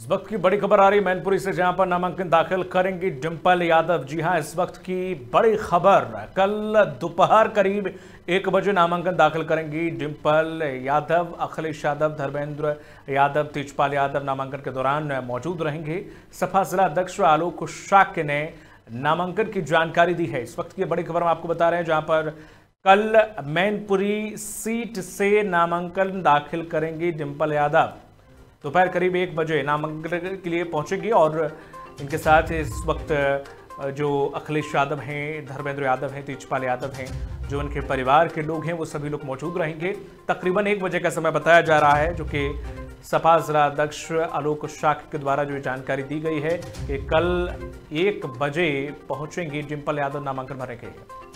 इस वक्त की बड़ी खबर आ रही है मैनपुरी से, जहां पर नामांकन दाखिल करेंगी डिंपल यादव। जी हां, इस वक्त की बड़ी खबर, कल दोपहर करीब 1 बजे नामांकन दाखिल करेंगी डिंपल यादव। अखिलेश यादव, धर्मेंद्र यादव, तेजपाल यादव नामांकन के दौरान मौजूद रहेंगे। सपा जिला अध्यक्ष आलोक शाक्य ने नामांकन की जानकारी दी है। इस वक्त की बड़ी खबर हम आपको बता रहे हैं, जहाँ पर कल मैनपुरी सीट से नामांकन दाखिल करेंगी डिंपल यादव। दोपहर करीब 1 बजे नामांकन के लिए पहुंचेगी और इनके साथ इस वक्त जो अखिलेश यादव हैं, धर्मेंद्र यादव हैं, तेजपाल यादव हैं, जो उनके परिवार के लोग हैं, वो सभी लोग मौजूद रहेंगे। तकरीबन 1 बजे का समय बताया जा रहा है, जो कि सपा जिला अध्यक्ष आलोक शाक्य के द्वारा जो जानकारी दी गई है कि कल 1 बजे पहुंचेंगी डिंपल यादव नामांकन भरने के लिए।